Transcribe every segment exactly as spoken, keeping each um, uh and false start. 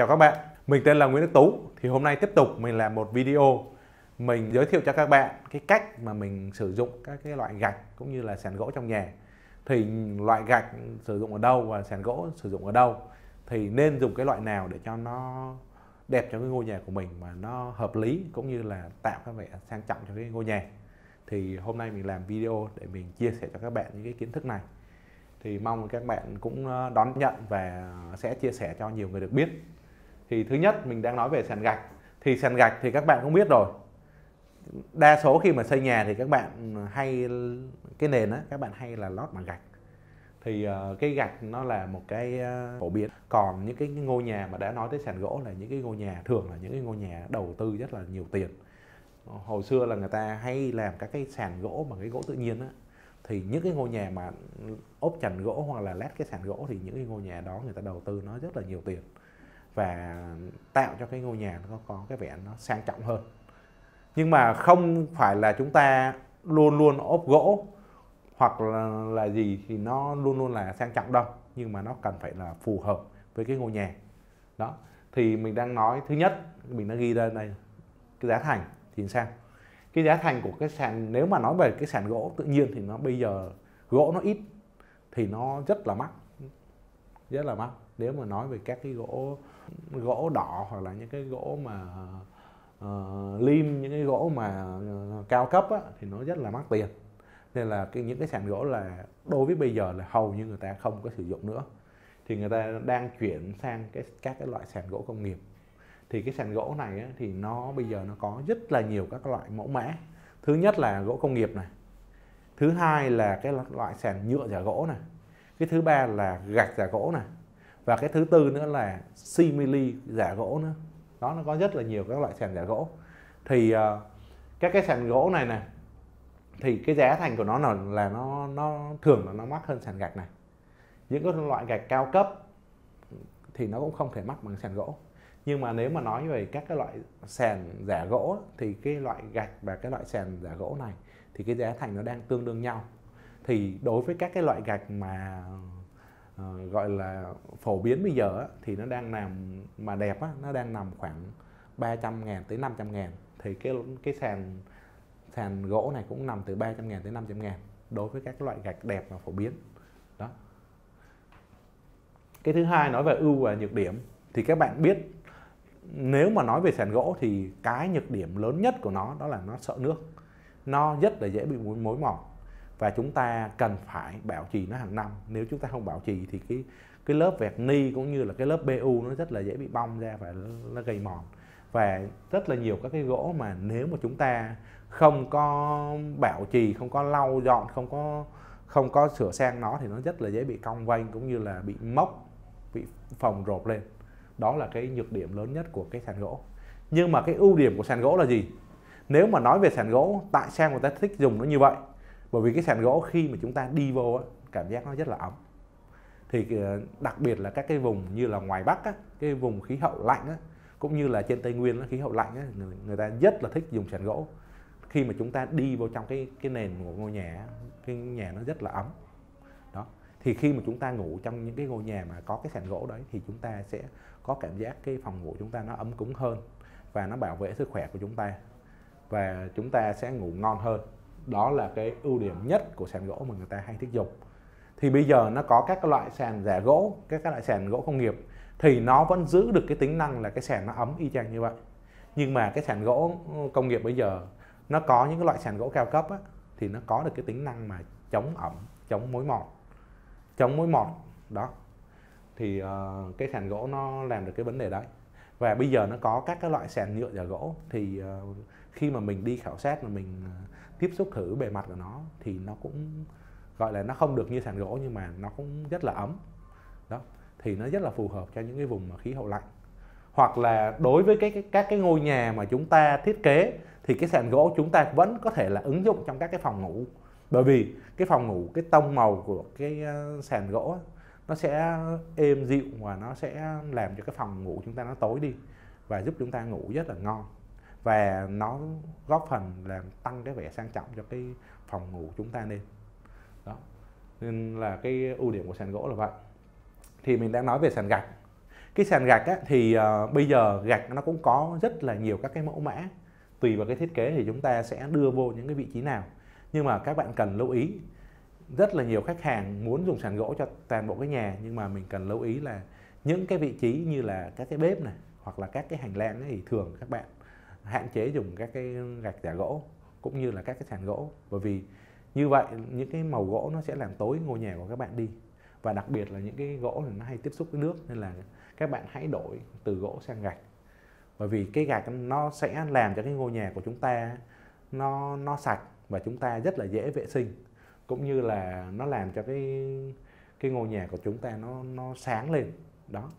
Chào các bạn, mình tên là Nguyễn Đức Tú. Thì hôm nay tiếp tục mình làm một video mình giới thiệu cho các bạn cái cách mà mình sử dụng các cái loại gạch cũng như là sàn gỗ trong nhà. Thì loại gạch sử dụng ở đâu và sàn gỗ sử dụng ở đâu, thì nên dùng cái loại nào để cho nó đẹp cho cái ngôi nhà của mình mà nó hợp lý cũng như là tạo cái vẻ sang trọng cho cái ngôi nhà. Thì hôm nay mình làm video để mình chia sẻ cho các bạn những cái kiến thức này. Thì mong các bạn cũng đón nhận và sẽ chia sẻ cho nhiều người được biết. Thì thứ nhất, mình đang nói về sàn gạch. Thì sàn gạch thì các bạn cũng biết rồi, đa số khi mà xây nhà thì các bạn hay cái nền á, các bạn hay là lót bằng gạch. Thì cái gạch nó là một cái phổ biến. Còn những cái ngôi nhà mà đã nói tới sàn gỗ là những cái ngôi nhà thường là những cái ngôi nhà đầu tư rất là nhiều tiền. Hồi xưa là người ta hay làm các cái sàn gỗ bằng cái gỗ tự nhiên á. Thì những cái ngôi nhà mà ốp trần gỗ hoặc là lát cái sàn gỗ thì những cái ngôi nhà đó người ta đầu tư nó rất là nhiều tiền và tạo cho cái ngôi nhà nó có cái vẻ nó sang trọng hơn. Nhưng mà không phải là chúng ta luôn luôn ốp gỗ hoặc là, là gì thì nó luôn luôn là sang trọng đâu, nhưng mà nó cần phải là phù hợp với cái ngôi nhà đó. Thì mình đang nói thứ nhất, mình đã ghi ra đây cái giá thành thì sao. Cái giá thành của cái sàn, nếu mà nói về cái sàn gỗ tự nhiên thì nó bây giờ gỗ nó ít thì nó rất là mắc, rất là mắc. Nếu mà nói về các cái gỗ gỗ đỏ hoặc là những cái gỗ mà uh, lim, những cái gỗ mà uh, cao cấp á, thì nó rất là mắc tiền. Nên là cái, những cái sàn gỗ là đối với bây giờ là hầu như người ta không có sử dụng nữa. Thì người ta đang chuyển sang cái, các cái loại sàn gỗ công nghiệp. Thì cái sàn gỗ này á, thì nó bây giờ nó có rất là nhiều các loại mẫu mã. Thứ nhất là gỗ công nghiệp này, thứ hai là cái loại sàn nhựa giả gỗ này, cái thứ ba là gạch giả gỗ này, và cái thứ tư nữa là simili giả gỗ nữa. Đó, nó có rất là nhiều các loại sàn giả gỗ. Thì uh, các cái sàn gỗ này này thì cái giá thành của nó là, là nó nó thường là nó mắc hơn sàn gạch này. Những cái loại gạch cao cấp thì nó cũng không thể mắc bằng sàn gỗ. Nhưng mà nếu mà nói về các cái loại sàn giả gỗ thì cái loại gạch và cái loại sàn giả gỗ này thì cái giá thành nó đang tương đương nhau. Thì đối với các cái loại gạch mà uh, gọi là phổ biến bây giờ thì nó đang nằm, mà đẹp nó đang nằm khoảng ba trăm ngàn tới năm trăm ngàn. Thì cái cái sàn sàn gỗ này cũng nằm từ ba trăm ngàn tới năm trăm ngàn đối với các loại gạch đẹp và phổ biến. Đó. Cái thứ hai, nói về ưu và nhược điểm thì các bạn biết, nếu mà nói về sàn gỗ thì cái nhược điểm lớn nhất của nó đó là nó sợ nước. Nó rất là dễ bị mối mọt và chúng ta cần phải bảo trì nó hàng năm. Nếu chúng ta không bảo trì thì cái cái lớp vẹt ni cũng như là cái lớp pê u nó rất là dễ bị bong ra và nó gây mòn. Và rất là nhiều các cái gỗ mà nếu mà chúng ta không có bảo trì, không có lau dọn, không có không có sửa sang nó thì nó rất là dễ bị cong vênh cũng như là bị mốc, bị phồng rộp lên. Đó là cái nhược điểm lớn nhất của cái sàn gỗ. Nhưng mà cái ưu điểm của sàn gỗ là gì? Nếu mà nói về sàn gỗ, tại sao người ta thích dùng nó như vậy? Bởi vì cái sàn gỗ khi mà chúng ta đi vô, cảm giác nó rất là ấm. Thì đặc biệt là các cái vùng như là ngoài Bắc, cái vùng khí hậu lạnh, cũng như là trên Tây Nguyên, khí hậu lạnh, người ta rất là thích dùng sàn gỗ. Khi mà chúng ta đi vô trong cái, cái nền của ngôi nhà, cái nhà nó rất là ấm. Đó. Thì khi mà chúng ta ngủ trong những cái ngôi nhà mà có cái sàn gỗ đấy thì chúng ta sẽ có cảm giác cái phòng ngủ chúng ta nó ấm cúng hơn và nó bảo vệ sức khỏe của chúng ta và chúng ta sẽ ngủ ngon hơn. Đó là cái ưu điểm nhất của sàn gỗ mà người ta hay thích dùng. Thì bây giờ nó có các loại sàn giả gỗ, các loại sàn gỗ công nghiệp thì nó vẫn giữ được cái tính năng là cái sàn nó ấm y chang như vậy. Nhưng mà cái sàn gỗ công nghiệp bây giờ nó có những cái loại sàn gỗ cao cấp á, thì nó có được cái tính năng mà chống ẩm, chống mối mọt, chống mối mọt đó. Thì uh, cái sàn gỗ nó làm được cái vấn đề đấy. Và bây giờ nó có các cái loại sàn nhựa giả gỗ thì uh, khi mà mình đi khảo sát mà mình uh, tiếp xúc thử bề mặt của nó thì nó cũng gọi là nó không được như sàn gỗ nhưng mà nó cũng rất là ấm. Đó, thì nó rất là phù hợp cho những cái vùng mà khí hậu lạnh. Hoặc là đối với cái, cái các cái ngôi nhà mà chúng ta thiết kế thì cái sàn gỗ chúng ta vẫn có thể là ứng dụng trong các cái phòng ngủ. Bởi vì cái phòng ngủ, cái tông màu của cái uh, sàn gỗ nó sẽ êm dịu và nó sẽ làm cho cái phòng ngủ chúng ta nó tối đi và giúp chúng ta ngủ rất là ngon. Và nó góp phần làm tăng cái vẻ sang trọng cho cái phòng ngủ chúng ta lên. Đó. Nên là cái ưu điểm của sàn gỗ là vậy. Thì mình đã nói về sàn gạch. Cái sàn gạch á, thì uh, bây giờ gạch nó cũng có rất là nhiều các cái mẫu mã. Tùy vào cái thiết kế thì chúng ta sẽ đưa vô những cái vị trí nào. Nhưng mà các bạn cần lưu ý, rất là nhiều khách hàng muốn dùng sàn gỗ cho toàn bộ cái nhà, nhưng mà mình cần lưu ý là những cái vị trí như là các cái bếp này hoặc là các cái hành lang ấy, thì thường các bạn hạn chế dùng các cái gạch giả gỗ cũng như là các cái sàn gỗ, bởi vì như vậy những cái màu gỗ nó sẽ làm tối ngôi nhà của các bạn đi, và đặc biệt là những cái gỗ này nó hay tiếp xúc với nước, nên là các bạn hãy đổi từ gỗ sang gạch, bởi vì cái gạch nó sẽ làm cho cái ngôi nhà của chúng ta nó nó sạch và chúng ta rất là dễ vệ sinh, cũng như là nó làm cho cái cái ngôi nhà của chúng ta nó nó sáng lên đó.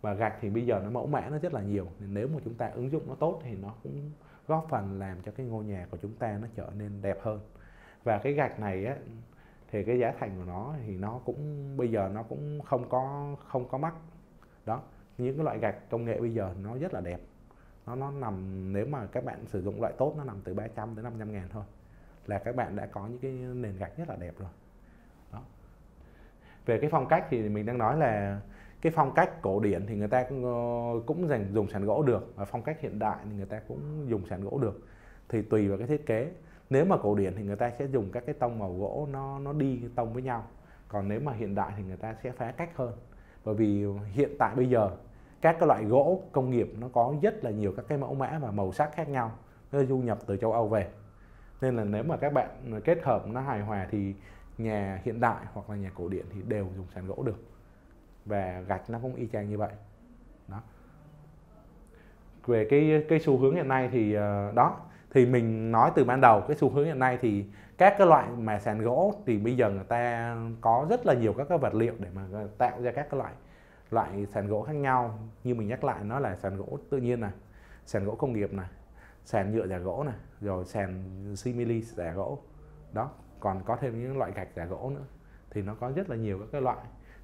Và gạch thì bây giờ nó mẫu mã nó rất là nhiều, nên nếu mà chúng ta ứng dụng nó tốt thì nó cũng góp phần làm cho cái ngôi nhà của chúng ta nó trở nên đẹp hơn. Và cái gạch này á, thì cái giá thành của nó thì nó cũng bây giờ nó cũng không có không có mắc đó. Những cái loại gạch công nghệ bây giờ nó rất là đẹp, nó nó nằm, nếu mà các bạn sử dụng loại tốt nó nằm từ ba trăm đến năm trăm ngàn thôi là các bạn đã có những cái nền gạch rất là đẹp rồi đó. Về cái phong cách thì mình đang nói là cái phong cách cổ điển thì người ta cũng, cũng dành dùng sàn gỗ được, và phong cách hiện đại thì người ta cũng dùng sàn gỗ được, thì tùy vào cái thiết kế. Nếu mà cổ điển thì người ta sẽ dùng các cái tông màu gỗ nó nó đi tông với nhau, còn nếu mà hiện đại thì người ta sẽ phá cách hơn, bởi vì hiện tại bây giờ các cái loại gỗ công nghiệp nó có rất là nhiều các cái mẫu mã và màu sắc khác nhau, nó du nhập từ châu Âu về, nên là nếu mà các bạn kết hợp nó hài hòa thì nhà hiện đại hoặc là nhà cổ điển thì đều dùng sàn gỗ được, và gạch nó cũng y chang như vậy đó. Về cái cái xu hướng hiện nay thì đó, thì mình nói từ ban đầu, cái xu hướng hiện nay thì các cái loại mà sàn gỗ thì bây giờ người ta có rất là nhiều các cái vật liệu để mà tạo ra các cái loại loại sàn gỗ khác nhau. Như mình nhắc lại, nó là sàn gỗ tự nhiên này, sàn gỗ công nghiệp này, sàn nhựa giả gỗ này, rồi sàn simili giả gỗ đó, còn có thêm những loại gạch giả gỗ nữa, thì nó có rất là nhiều các cái loại.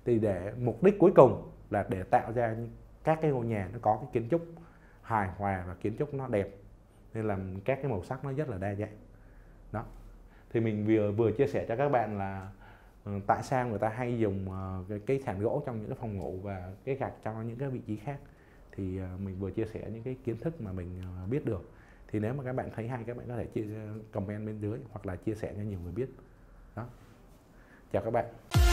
Thì để mục đích cuối cùng là để tạo ra các cái ngôi nhà nó có cái kiến trúc hài hòa và kiến trúc nó đẹp, nên là các cái màu sắc nó rất là đa dạng đó. Thì mình vừa vừa chia sẻ cho các bạn là tại sao người ta hay dùng cái, cái sàn gỗ trong những cái phòng ngủ và cái gạch trong những cái vị trí khác. Thì mình vừa chia sẻ những cái kiến thức mà mình biết được. Thì nếu mà các bạn thấy hay, các bạn có thể chia, comment bên dưới hoặc là chia sẻ cho nhiều người biết đó. Chào các bạn.